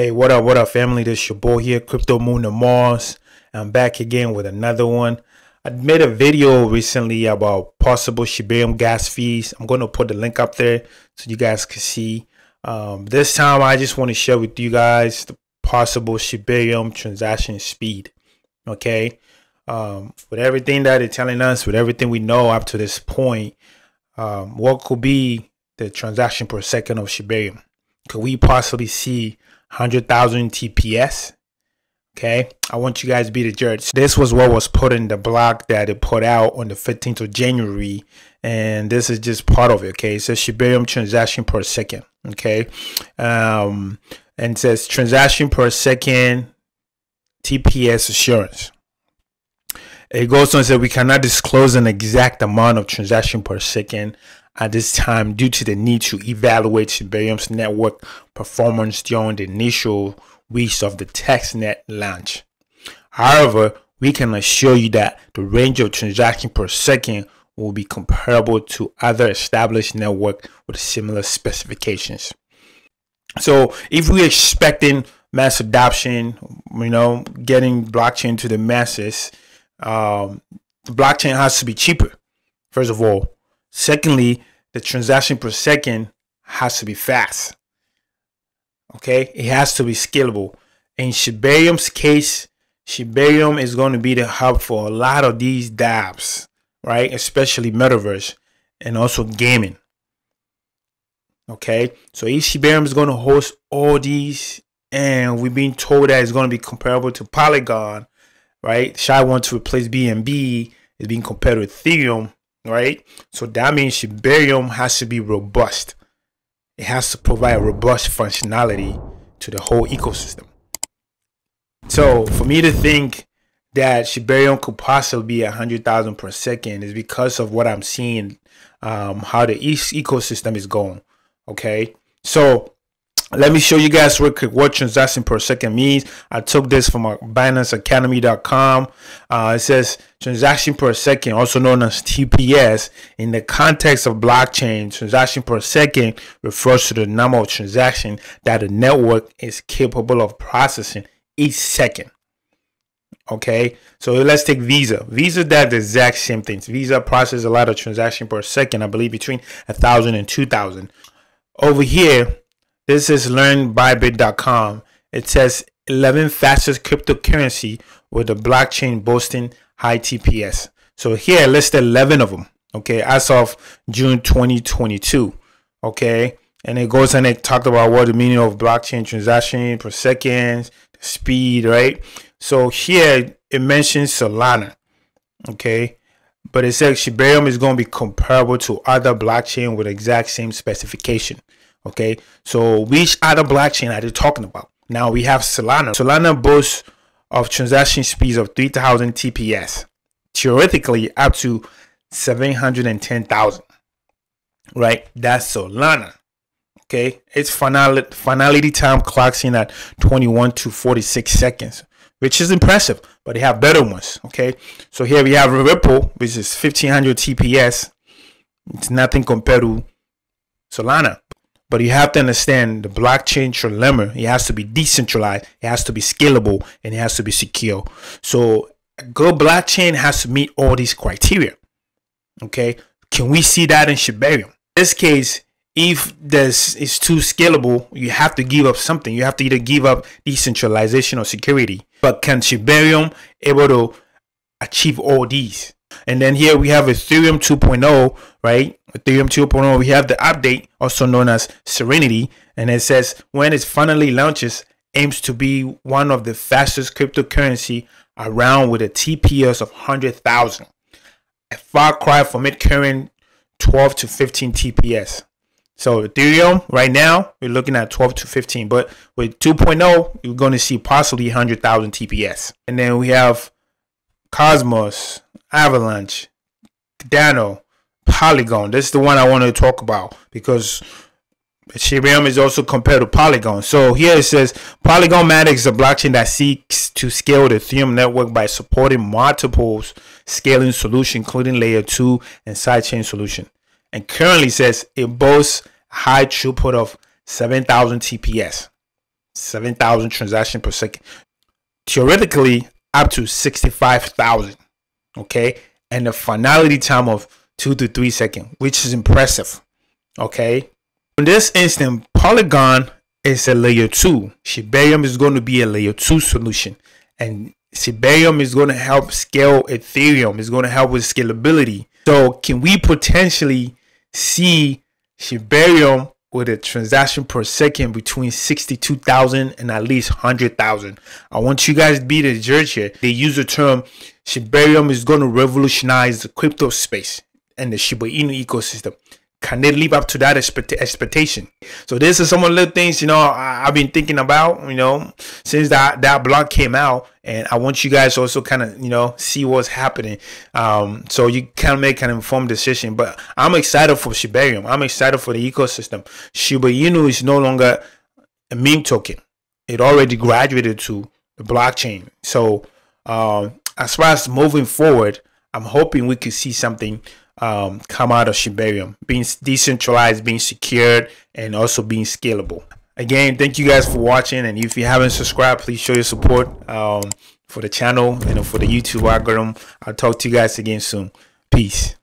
Hey, what up, family? This is your boy here, Crypto Moon to Mars. I'm back again with another one. I made a video recently about possible Shibarium gas fees. I'm going to put the link up there so you guys can see. This time, I just want to share with you guys the possible Shibarium transaction speed. Okay, with everything that they're telling us, with everything we know up to this point, what could be the transaction per second of Shibarium? Could we possibly see 100,000 TPS? Okay, I want you guys to be the judge. This was what was put in the blog that it put out on the 15th of January, and this is just part of it. Okay, it says Shibarium transaction per second. Okay, and it says transaction per second TPS assurance. It goes on to say we cannot disclose an exact amount of transaction per second at this time due to the need to evaluate Shibarium's network performance during the initial weeks of the TextNet launch. However, we can assure you that the range of transaction per second will be comparable to other established networks with similar specifications. So if we're expecting mass adoption, you know, getting blockchain to the masses, the blockchain has to be cheaper, first of all. Secondly, the transaction per second has to be fast. Okay, it has to be scalable. In Shibarium's case, Shibarium is going to be the hub for a lot of these dApps, right? Especially metaverse and also gaming. Okay, so each Shibarium is going to host all these, and we've been told that it's going to be comparable to Polygon, right? SHA wants to replace BNB, is being compared with Ethereum, right? So that means Shibarium has to be robust. It has to provide robust functionality to the whole ecosystem. So for me to think that Shibarium could possibly be 100,000 per second is because of what I'm seeing, how the ecosystem is going. Okay, so let me show you guys real quick what transaction per second means. I took this from BinanceAcademy.com. It says transaction per second, also known as TPS, in the context of blockchain, transaction per second refers to the number of transactions that a network is capable of processing each second. Okay, so let's take Visa. Visa does the exact same things. Visa processes a lot of transactions per second, I believe between 1,000 and 2,000. Over here, this is learnbybit.com. It says 11 fastest cryptocurrency with the blockchain boasting high TPS. So here I list 11 of them, okay, as of June 2022, okay? And it goes and it talked about what the meaning of blockchain transaction per second, the speed, right? So here it mentions Solana, okay? But it says Shibarium is going to be comparable to other blockchain with exact same specification. Okay, so which other blockchain are they talking about? Now we have Solana. Solana boasts of transaction speeds of 3,000 TPS, theoretically up to 710,000. Right, that's Solana. Okay, its finality time clocks in at 21 to 46 seconds, which is impressive, but they have better ones. Okay, so here we have Ripple, which is 1,500 TPS. It's nothing compared to Solana. But you have to understand the blockchain trilemma. It has to be decentralized, it has to be scalable, and it has to be secure. So a good blockchain has to meet all these criteria. Okay, can we see that in Shibarium? In this case, if this is too scalable, you have to give up something. You have to either give up decentralization or security. But can Shibarium able to achieve all these? And then here we have Ethereum 2.0, right? Ethereum 2.0, we have the update, also known as Serenity. And it says, when it finally launches, aims to be one of the fastest cryptocurrency around with a TPS of 100,000. A far cry from its current 12 to 15 TPS. So Ethereum, right now, we're looking at 12 to 15. But with 2.0, you're going to see possibly 100,000 TPS. And then we have Cosmos, Avalanche, Cardano, Polygon. This is the one I want to talk about because Shibarium is also compared to Polygon. So here it says Polygon Matic is a blockchain that seeks to scale the Ethereum network by supporting multiple scaling solutions, including layer 2 and sidechain solution. And currently says it boasts high throughput of 7,000 TPS. 7,000 transactions per second, theoretically up to 65,000, okay, and a finality time of 2 to 3 seconds, which is impressive, okay. In this instance, Polygon is a layer 2. Shibarium is going to be a layer 2 solution, and Shibarium is going to help scale Ethereum. It's going to help with scalability. So can we potentially see Shibarium with a transaction per second between 62,000 and at least 100,000? I want you guys to be the judge here. They use the term Shibarium is going to revolutionize the crypto space and the Shiba Inu ecosystem. Can they live up to that expectation? So this is some of the little things, you know, I've been thinking about, you know, since that blog came out, and I want you guys also kind of, you know, see what's happening, so you can make an informed decision. But I'm excited for Shibarium. I'm excited for the ecosystem. Shiba Inu is no longer a meme token. It already graduated to the blockchain. So as far as moving forward, I'm hoping we could see something come out of Shibarium, being decentralized, being secured, and also being scalable. Again, thank you guys for watching, and if you haven't subscribed, please show your support for the channel and for the YouTube algorithm. I'll talk to you guys again soon. Peace.